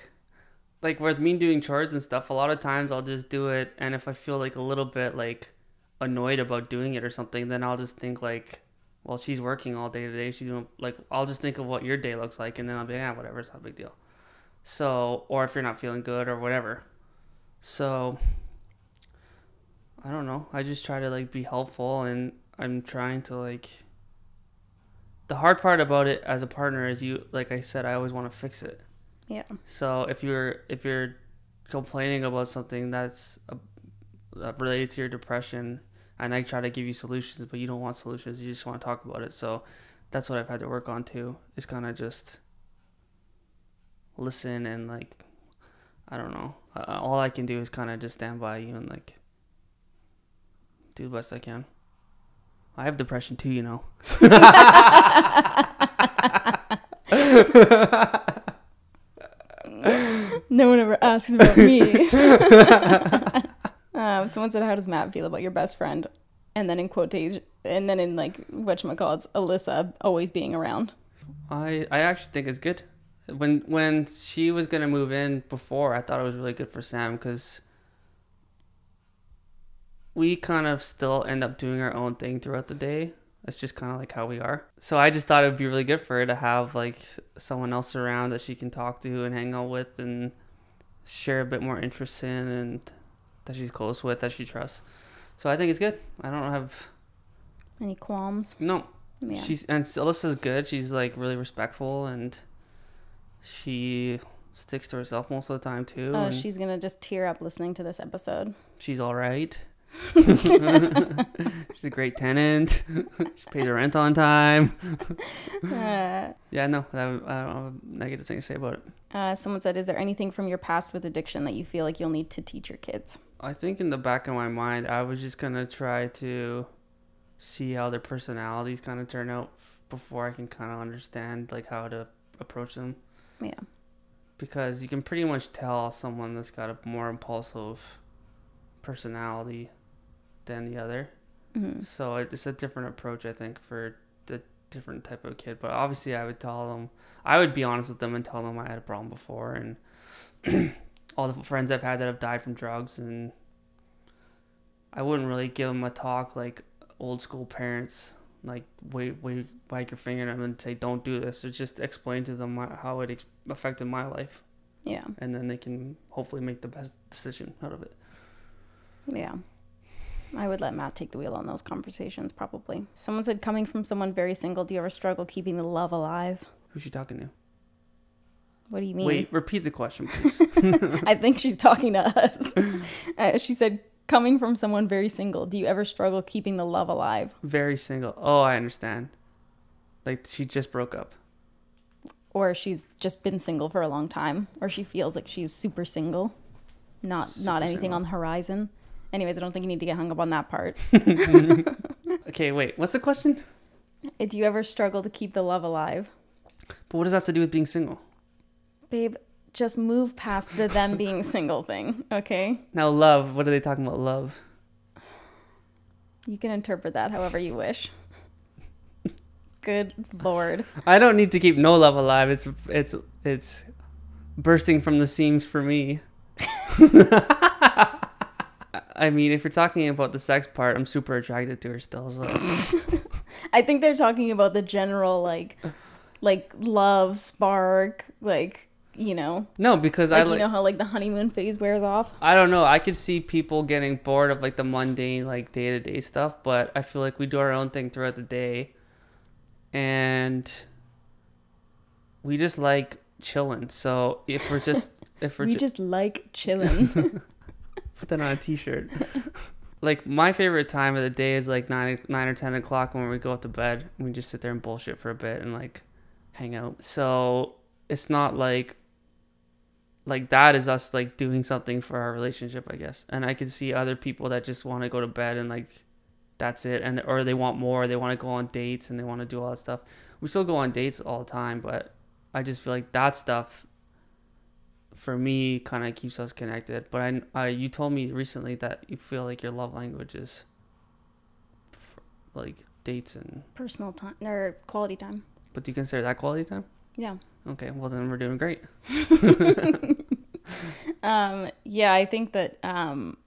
like with me doing chores and stuff, a lot of times I'll just do it. And if I feel like a little bit like annoyed about doing it or something, then I'll just think like, well, she's working all day today. She's doing, like, I'll just think of what your day looks like. And then I'll be like, yeah, whatever, it's not a big deal. So, or if you're not feeling good or whatever. So I don't know. I just try to like be helpful, and I'm trying to like, the hard part about it as a partner is you, like I said, I always want to fix it. Yeah. So if you're, if you're complaining about something that's a, that related to your depression, and I try to give you solutions, but you don't want solutions, you just want to talk about it. So that's what I've had to work on too, is kind of just listen and like, I don't know. All I can do is kind of just stand by you and like do the best I can. I have depression too, you know. No one ever asks about me. um, someone said, "How does Matt feel about your best friend?" And then in quotation, and then in like whatchamacallits, Alyssa always being around. I I actually think it's good. When when she was gonna move in before, I thought it was really good for Sam, because we kind of still end up doing our own thing throughout the day. That's just kind of like how we are. So I just thought it would be really good for her to have like someone else around that she can talk to and hang out with and share a bit more interest in, and that she's close with, that she trusts. So I think it's good. I don't have any qualms. No. Yeah. She's, and Alyssa's good. She's like really respectful, and she sticks to herself most of the time too. Oh, and she's going to just tear up listening to this episode. She's all right. She's a great tenant. She pays her rent on time. uh, yeah, no, I don't have a negative thing to say about it. Uh, someone said, is there anything from your past with addiction that you feel like you'll need to teach your kids? I think in the back of my mind, I was just going to try to see how their personalities kind of turn out before I can kind of understand like how to approach them. Yeah. Because you can pretty much tell someone that's got a more impulsive personality than the other. Mm-hmm. So it's a different approach, I think, for the different type of kid. But obviously I would tell them, I would be honest with them and tell them I had a problem before, and all the friends I've had that have died from drugs, and I wouldn't really give them a talk like old school parents, like wait, wait, wag your finger at them and say, don't do this. Or just explain to them how it affected my life. Yeah. And then they can hopefully make the best decision out of it. Yeah. I would let Matt take the wheel on those conversations, probably. Someone said, coming from someone very single, do you ever struggle keeping the love alive? Who's she talking to? What do you mean? Wait, repeat the question, please. I think she's talking to us. Uh, she said, coming from someone very single, do you ever struggle keeping the love alive? Very single. Oh, I understand. Like, she just broke up. Or she's just been single for a long time. Or she feels like she's super single. Not, super not anything single. On the horizon. Anyways, I don't think you need to get hung up on that part. Okay, wait. What's the question? Do you ever struggle to keep the love alive? But what does that have to do with being single? Babe, just move past the them being single thing, okay? Now love. What are they talking about, love? You can interpret that however you wish. Good Lord. I don't need to keep no love alive. It's, it's, it's bursting from the seams for me. I mean, if you're talking about the sex part, I'm super attracted to her still. So. I think they're talking about the general, like, like love, spark, like, you know. No, because like, I like... you know how, like, the honeymoon phase wears off? I don't know. I could see people getting bored of, like, the mundane, like, day-to-day stuff. But I feel like we do our own thing throughout the day. And we just like chilling. So if we're just... if we're We ju just like chilling. Put that on a t-shirt. Like, my favorite time of the day is like nine, nine or ten o'clock, when we go up to bed and we just sit there and bullshit for a bit and like hang out. So it's not like like that is us like doing something for our relationship, I guess. And I can see other people that just want to go to bed and like that's it, and or they want more. They want to go on dates and they want to do all that stuff. We still go on dates all the time, but I just feel like that stuff for me kind of keeps us connected. But I, I, you told me recently that you feel like your love language is f- like dates and personal time or quality time. But do you consider that quality time? Yeah. Okay. Well, then we're doing great. um, yeah, I think that um,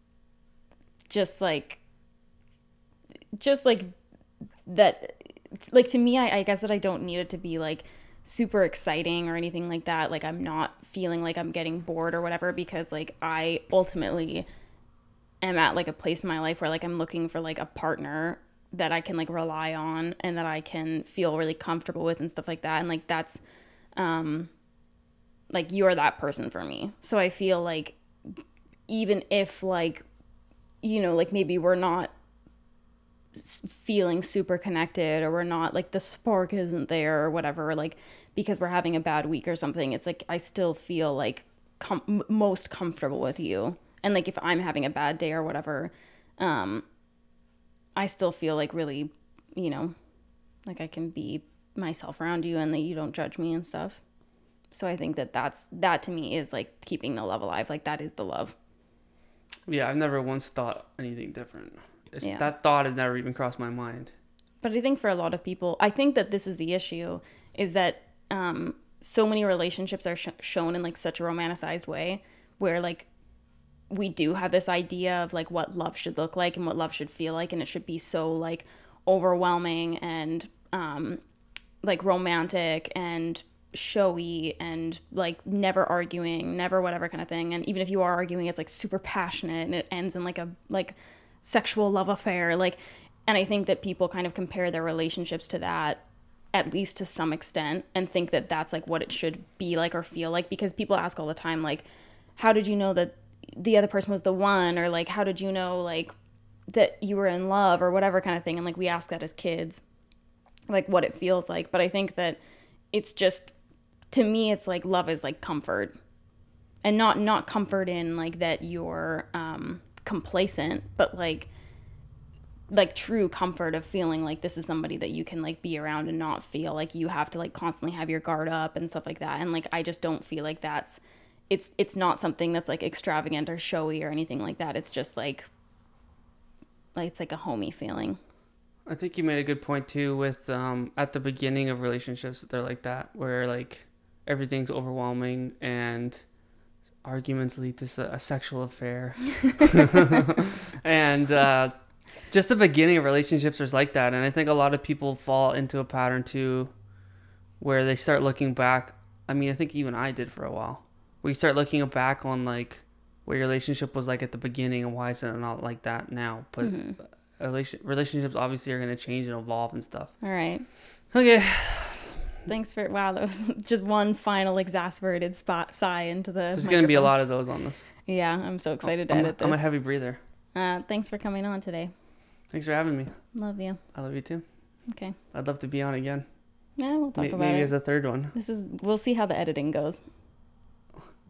just like, just like that, like to me, I, I guess that I don't need it to be like super exciting or anything like that. Like I'm not feeling like I'm getting bored or whatever, because like I ultimately am at like a place in my life where like I'm looking for like a partner that I can like rely on and that I can feel really comfortable with and stuff like that. And like that's um like you're that person for me. So I feel like even if like, you know, like maybe we're not feeling super connected or we're not like the spark isn't there or whatever, like because we're having a bad week or something, it's like I still feel like com- most comfortable with you. And like if I'm having a bad day or whatever, um I still feel like really, you know, like I can be myself around you and that you don't judge me and stuff. So I think that that's that to me is like keeping the love alive. Like that is the love. Yeah, I've never once thought anything different. It's, yeah. That thought has never even crossed my mind. But I think for a lot of people, I think that this is the issue, is that um, so many relationships are sh- shown in like such a romanticized way where like we do have this idea of like what love should look like and what love should feel like. And it should be so like overwhelming and um, like romantic and showy and like never arguing, never whatever kind of thing. And even if you are arguing, it's like super passionate and it ends in like a like... sexual love affair. Like, and I think that people kind of compare their relationships to that, at least to some extent, and think that that's like what it should be like or feel like. Because people ask all the time, like, how did you know that the other person was the one? Or like, how did you know like that you were in love or whatever kind of thing? And like we ask that as kids, like what it feels like. But I think that it's just, to me, it's like love is like comfort, and not not comfort in like that you're um complacent, but like like true comfort of feeling like this is somebody that you can like be around and not feel like you have to like constantly have your guard up and stuff like that. And like I just don't feel like that's it's it's not something that's like extravagant or showy or anything like that. It's just like like it's like a homey feeling. I think you made a good point too with um at the beginning of relationships they're like that, where like everything's overwhelming and arguments lead to a sexual affair. And uh, just the beginning of relationships is like that. And I think a lot of people fall into a pattern too, where they start looking back. I mean, I think even I did for a while, where you start looking back on like what your relationship was like at the beginning and why is it not like that now. But mm-hmm. relation- relationships obviously are going to change and evolve and stuff. All right. Okay. Thanks for, wow, that was just one final exasperated spot sigh into the There's microphone. Gonna be a lot of those on this. Yeah, I'm so excited oh, to I'm edit a, this. I'm a heavy breather. Uh, thanks for coming on today. Thanks for having me. Love you. I love you too. Okay. I'd love to be on again. Yeah, we'll talk M- about maybe it. Maybe as a third one. This is, we'll see how the editing goes.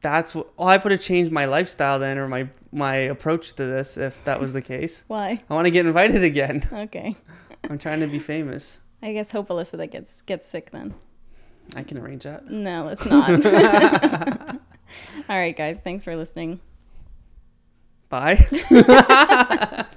That's what, oh, I would have changed my lifestyle then, or my, my approach to this if that was the case. Why? I want to get invited again. Okay. I'm trying to be famous. I guess hope Alyssa that gets gets sick then. I can arrange that. No, let's not. All right, guys. Thanks for listening. Bye.